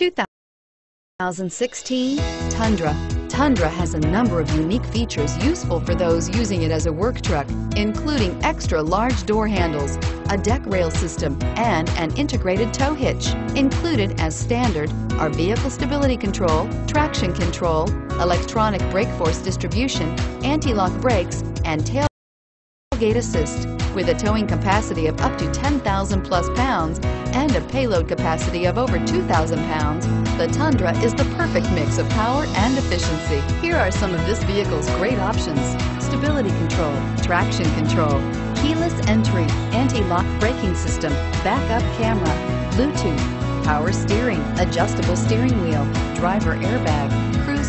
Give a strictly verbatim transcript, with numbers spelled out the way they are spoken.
two thousand sixteen Tundra. Tundra has a number of unique features useful for those using it as a work truck, including extra-large door handles, a deck rail system, and an integrated tow hitch. Included as standard are vehicle stability control, traction control, electronic brake force distribution, anti-lock brakes, and tailgate assist. With a towing capacity of up to ten thousand plus pounds and a payload capacity of over two thousand pounds, the Tundra is the perfect mix of power and efficiency. Here are some of this vehicle's great options: stability control, traction control, keyless entry, anti-lock braking system, backup camera, Bluetooth, power steering, adjustable steering wheel, driver airbag, cruise